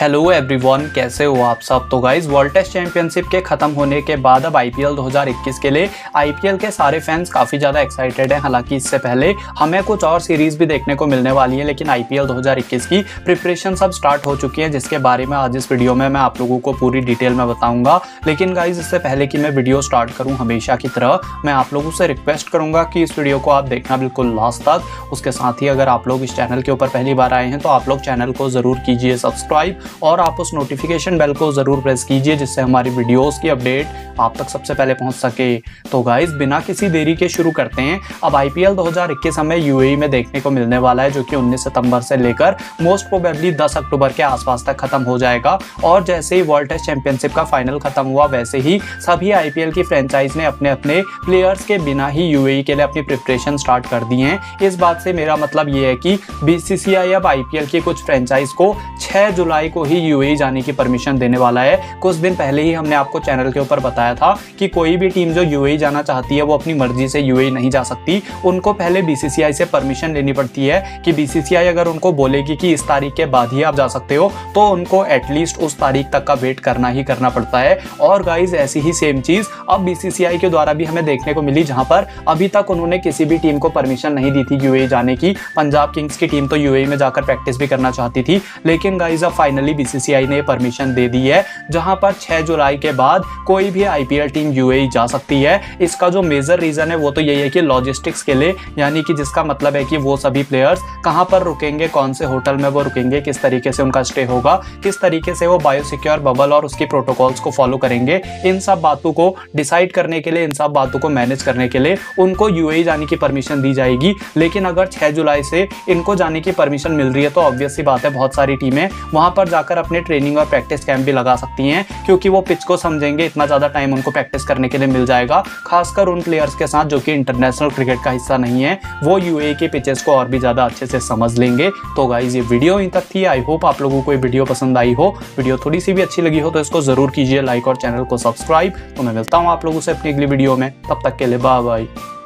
Hello everyone, कैसे हो आप सब। तो गाइज़, वर्ल्ड टेस्ट चैंपियनशिप के ख़त्म होने के बाद अब आईपीएल 2021 के लिए आईपीएल के सारे फैंस काफ़ी ज़्यादा एक्साइटेड हैं। हालांकि इससे पहले हमें कुछ और सीरीज़ भी देखने को मिलने वाली है, लेकिन आईपीएल 2021 की प्रिपरेशन सब स्टार्ट हो चुकी है, जिसके बारे में आज इस वीडियो में मैं आप लोगों को पूरी डिटेल में बताऊँगा। लेकिन गाइज़, इससे पहले कि मैं वीडियो स्टार्ट करूँ, हमेशा की तरह मैं आप लोगों से रिक्वेस्ट करूँगा कि इस वीडियो को आप देखना बिल्कुल लास्ट तक। उसके साथ ही अगर आप लोग इस चैनल के ऊपर पहली बार आए हैं तो आप लोग चैनल को ज़रूर कीजिए सब्सक्राइब और आप उस नोटिफिकेशन बेल को ज़रूर प्रेस कीजिए, जिससे हमारी वीडियोस की अपडेट आप तक सबसे पहले पहुंच सके। तो गाइज़, बिना किसी देरी के शुरू करते हैं। अब आईपीएल 2021 हमें यूएई में देखने को मिलने वाला है, जो कि 19 सितंबर से लेकर मोस्ट प्रोबेबली 10 अक्टूबर के आसपास तक खत्म हो जाएगा। और जैसे ही वर्ल्ड टेस्ट चैंपियनशिप का फाइनल खत्म हुआ, वैसे ही सभी आईपीएल की फ्रेंचाइज ने अपने अपने प्लेयर्स के बिना ही यूएई के लिए अपनी प्रिपरेशन स्टार्ट कर दी है। इस बात से मेरा मतलब ये है कि बीसीसीआई अब आईपीएल की कुछ फ्रेंचाइज को 6 जुलाई को ही यूएई जाने की परमिशन देने वाला है। कुछ दिन पहले ही हमने आपको चैनल के ऊपर बताया था कि कोई भी टीम जो यूएई जाना चाहती है वो अपनी मर्जी से यूएई नहीं जा सकती, उनको पहले बीसीसीआई से परमिशन लेनी पड़ती है। कि बीसीसीआई अगर उनको बोलेगी कि इस तारीख के बाद ही आप जा सकते हो, तो उनको एटलीस्ट उस तारीख तक का वेट करना ही करना पड़ता है। और गाइज, ऐसी ही सेम चीज़ अब बीसीसीआई के द्वारा भी हमें देखने को मिली, जहाँ पर अभी तक उन्होंने किसी भी टीम को परमिशन नहीं दी थी यूएई जाने की। पंजाब किंग्स की टीम तो यूएई में जाकर प्रैक्टिस भी करना चाहती थी, लेकिन गाइज फाइनली बीसीसीआई ने परमिशन दे दी है, जहां पर 6 जुलाई के बाद कोई भी आईपीएल टीम यूएई जा सकती है। इसका जो मेजर रीजन है वो तो यही है कि लॉजिस्टिक्स के लिए, यानी कि जिसका मतलब है कि वो सभी प्लेयर्स कहां पर रुकेंगे, कौन से होटल में वो रुकेंगे, किस तरीके से उनका स्टे होगा, किस तरीके से वो बायोसिक्योर बबल और उसके प्रोटोकॉल्स को फॉलो करेंगे। इन सब बातों को डिसाइड करने के लिए, इन सब बातों को मैनेज करने के लिए उनको यूएई जाने की परमिशन दी जाएगी। लेकिन अगर 6 जुलाई से इनको जाने की परमिशन मिल रही है, तो ऑब्वियस सी बात है बहुत सारी टीमें वहां पर जाकर अपने ट्रेनिंग और प्रैक्टिस कैंप भी लगा सकती हैं, क्योंकि वो पिच को समझेंगे। इतना ज़्यादा टाइम उनको प्रैक्टिस करने के लिए मिल जाएगा, खासकर उन प्लेयर्स के साथ जो कि इंटरनेशनल क्रिकेट का हिस्सा नहीं है। वो यूएई के पिचेस को और भी ज़्यादा अच्छे से समझ लेंगे। तो गाइज, ये वीडियो यहीं तक थी। आई होप आप लोगों को ये वीडियो पसंद आई हो। वीडियो थोड़ी सी भी अच्छी लगी हो तो इसको ज़रूर कीजिए लाइक और चैनल को सब्सक्राइब। तो मैं मिलता हूँ आप लोगों से अपनी अगली वीडियो में, तब तक के लिए बाय बाय।